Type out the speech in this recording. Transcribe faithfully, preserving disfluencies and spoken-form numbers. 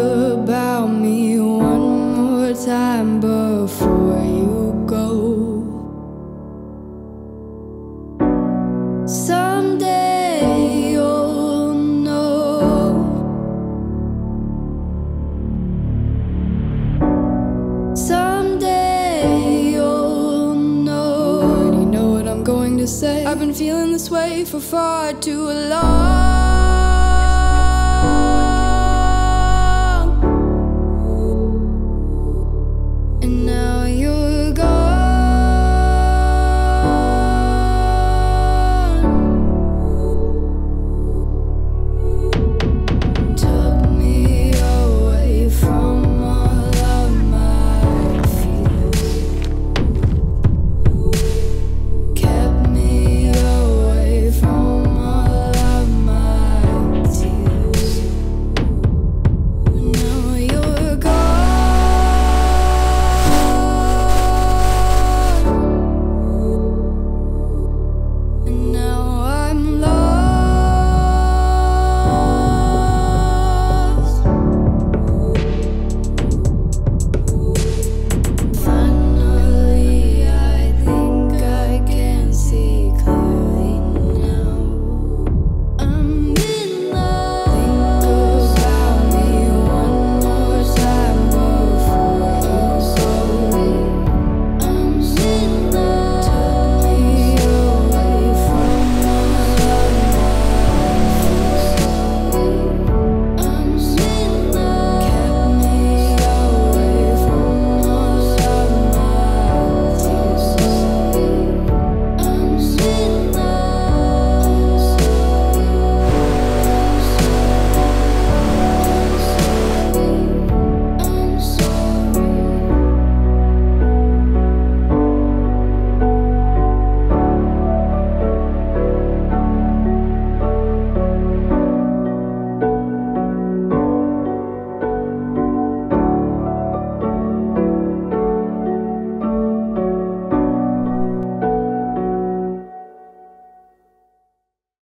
about me one more time before you go. Someday you'll know. Someday you'll know. And you know what I'm going to say. I've been feeling this way for far too long.